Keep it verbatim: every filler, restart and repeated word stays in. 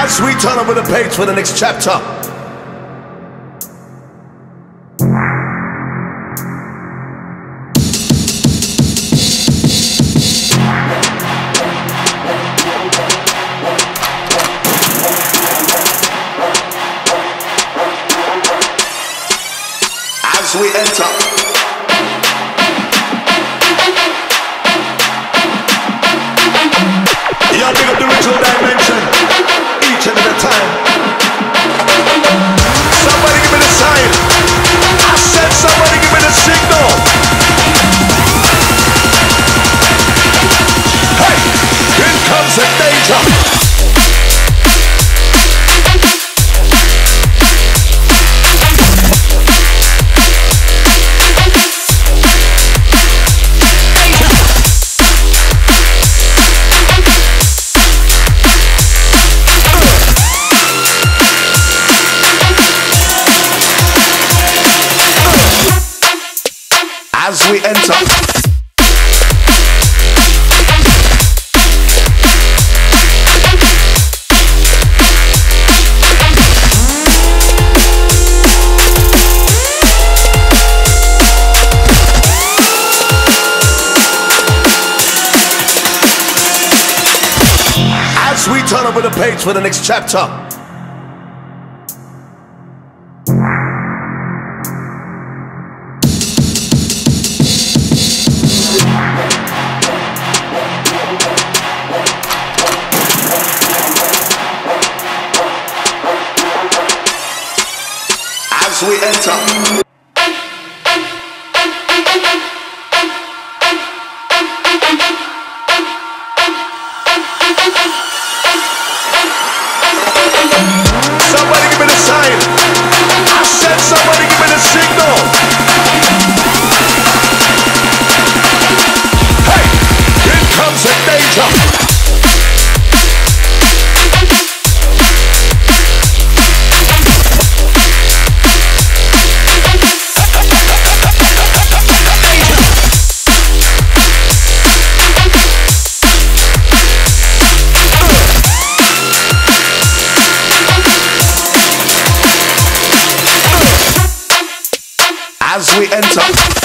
as we turn over the page for the next chapter. As we enter Danger. As we enter we turn over the page for the next chapter. As we enter as we enter